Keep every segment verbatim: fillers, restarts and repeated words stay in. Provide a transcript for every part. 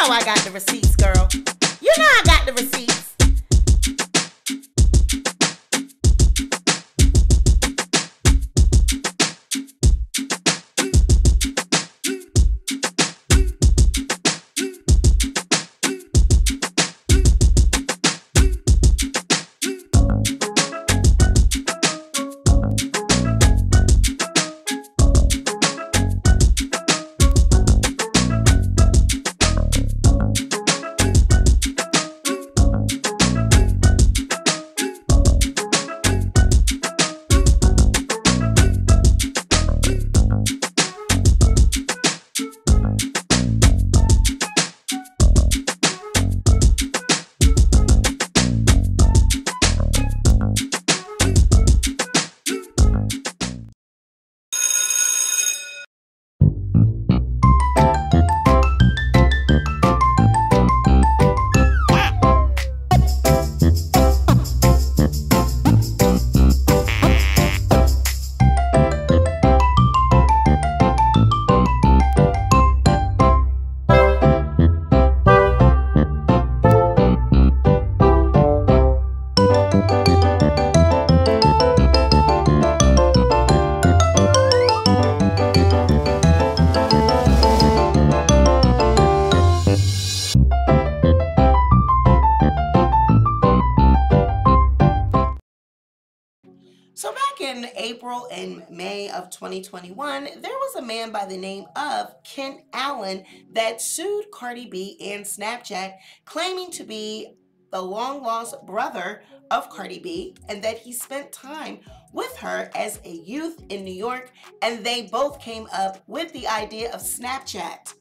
know I got the receipts, girl. You know I got the receipts. So back in April and May of twenty twenty-one, there was a man by the name of Kent Allen that sued Cardi B and Snapchat, claiming to be the long-lost brother of Cardi B and that he spent time with her as a youth in New York, and they both came up with the idea of Snapchat.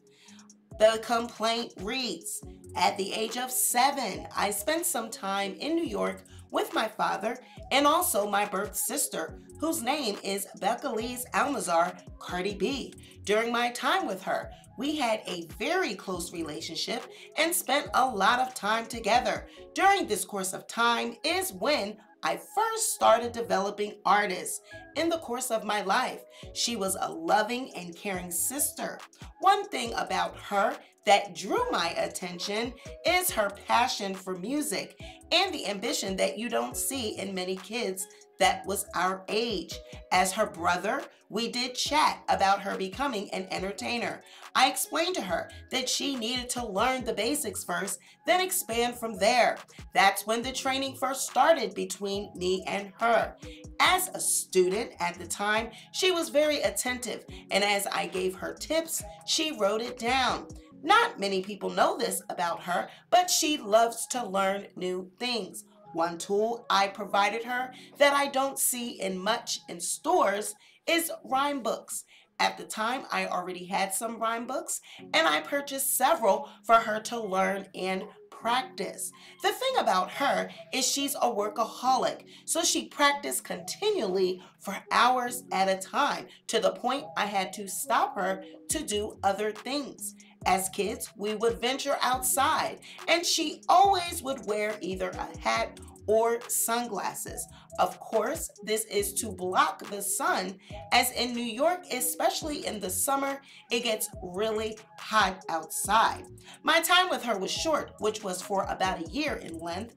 The complaint reads, "At the age of seven, I spent some time in New York with my father and also my birth sister, whose name is Becca Lee's Almazar, Cardi B. During my time with her, we had a very close relationship and spent a lot of time together. During this course of time is when I first started developing artists in the course of my life. She was a loving and caring sister. One thing about her that drew my attention is her passion for music and the ambition that you don't see in many kids that was our age. As her brother, we did chat about her becoming an entertainer. I explained to her that she needed to learn the basics first, then expand from there. That's when the training first started between me and her. As a student at the time, she was very attentive, and as I gave her tips, she wrote it down. Not many people know this about her, but she loves to learn new things. One tool I provided her that I don't see in much in stores is rhyme books. At the time, I already had some rhyme books, and I purchased several for her to learn and practice. The thing about her is she's a workaholic, so she practiced continually for hours at a time, to the point I had to stop her to do other things. As kids, we would venture outside, and she always would wear either a hat or sunglasses. Of course, this is to block the sun, as in New York, especially in the summer, it gets really hot outside. My time with her was short, which was for about a year in length.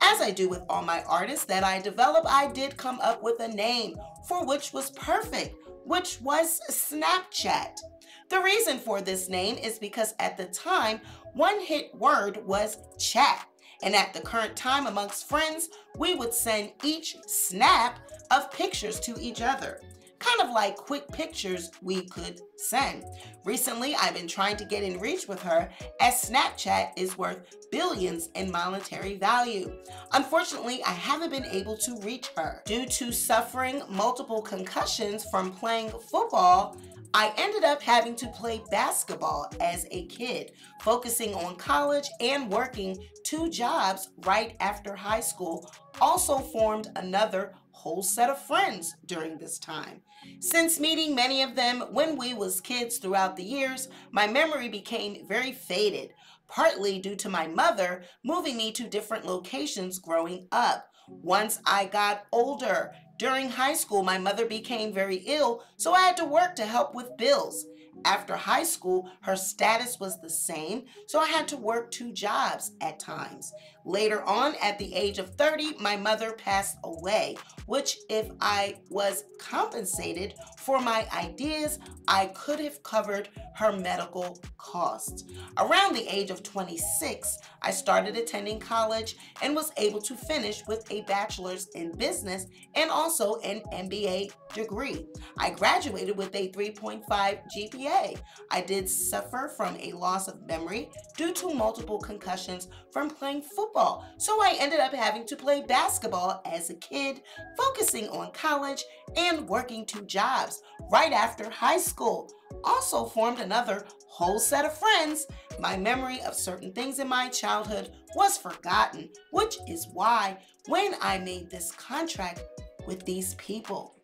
As I do with all my artists that I develop, I did come up with a name for which was perfect, which was Snapchat. The reason for this name is because at the time, one hit word was chat. And at the current time amongst friends, we would send each snap of pictures to each other. Kind of like quick pictures we could send. Recently, I've been trying to get in reach with her, as Snapchat is worth billions in monetary value. Unfortunately, I haven't been able to reach her. Due to suffering multiple concussions from playing football, I ended up having to play basketball as a kid, focusing on college and working two jobs right after high school. Also formed another whole set of friends during this time. Since meeting many of them when we was kids throughout the years, my memory became very faded, partly due to my mother moving me to different locations growing up. Once I got older, during high school, my mother became very ill, so I had to work to help with bills. After high school, her status was the same, so I had to work two jobs at times. Later on, at the age of thirty, my mother passed away, which if I was compensated for my ideas, I could have covered her medical costs. Around the age of twenty-six, I started attending college and was able to finish with a bachelor's in business and also an M B A degree. I graduated with a three point five G P A. I did suffer from a loss of memory due to multiple concussions from playing football, so I ended up having to play basketball as a kid, focusing on college and working two jobs right after high school. Also formed another whole set of friends. My memory of certain things in my childhood was forgotten, which is why when I made this contract with these people,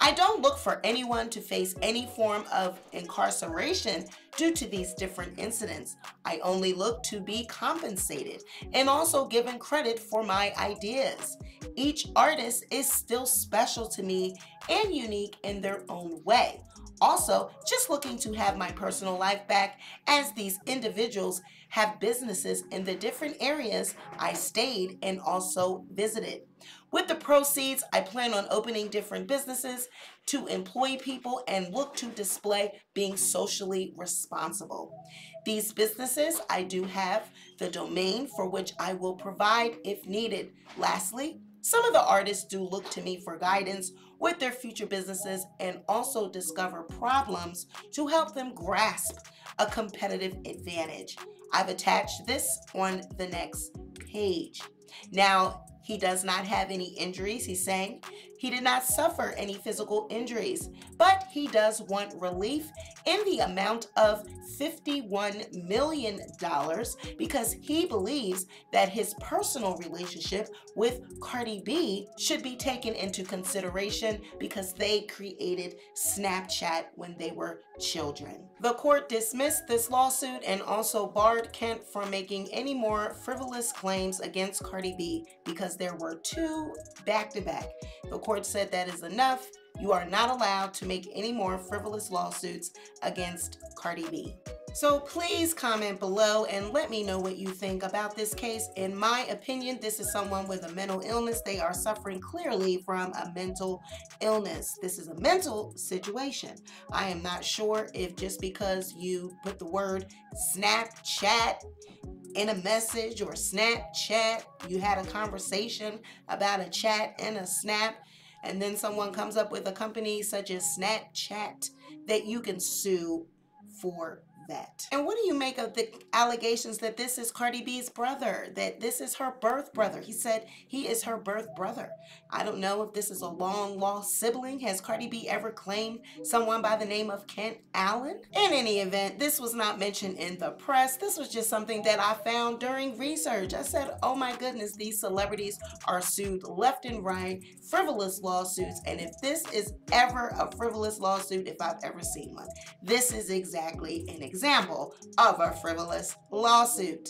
I don't look for anyone to face any form of incarceration due to these different incidents. I only look to be compensated and also given credit for my ideas. Each artist is still special to me and unique in their own way. Also, just looking to have my personal life back as these individuals have businesses in the different areas I stayed and also visited. With the proceeds, I plan on opening different businesses to employ people and look to display being socially responsible. These businesses, I do have the domain for which I will provide if needed. Lastly, some of the artists do look to me for guidance with their future businesses and also discover problems to help them grasp a competitive advantage. I've attached this on the next page. Now, he does not have any injuries, he's saying. He did not suffer any physical injuries, but he does want relief in the amount of fifty-one million dollars because he believes that his personal relationship with Cardi B should be taken into consideration because they created Snapchat when they were children. The court dismissed this lawsuit and also barred Kent from making any more frivolous claims against Cardi B because there were two back-to-back. The court said that is enough. You are not allowed to make any more frivolous lawsuits against Cardi B. So please comment below and let me know what you think about this case. In my opinion, this is someone with a mental illness. They are suffering clearly from a mental illness. This is a mental situation. I am not sure if just because you put the word Snapchat in a message or Snapchat, you had a conversation about a chat and a snap, and then someone comes up with a company such as Snapchat that you can sue for that. And what do you make of the allegations that this is Cardi B's brother, that this is her birth brother? He said he is her birth brother. I don't know if this is a long lost sibling. Has Cardi B ever claimed someone by the name of Kent Allen? In any event, this was not mentioned in the press. This was just something that I found during research. I said, oh my goodness, these celebrities are sued left and right, frivolous lawsuits. And if this is ever a frivolous lawsuit, if I've ever seen one, this is exactly an example. Example of a frivolous lawsuit.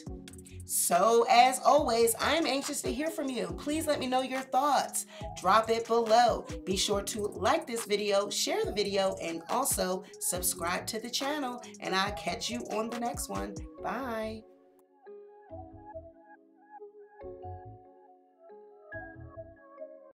So as always, I'm anxious to hear from you. Please let me know your thoughts. Drop it below. Be sure to like this video, share the video, and also subscribe to the channel. And I'll catch you on the next one. Bye.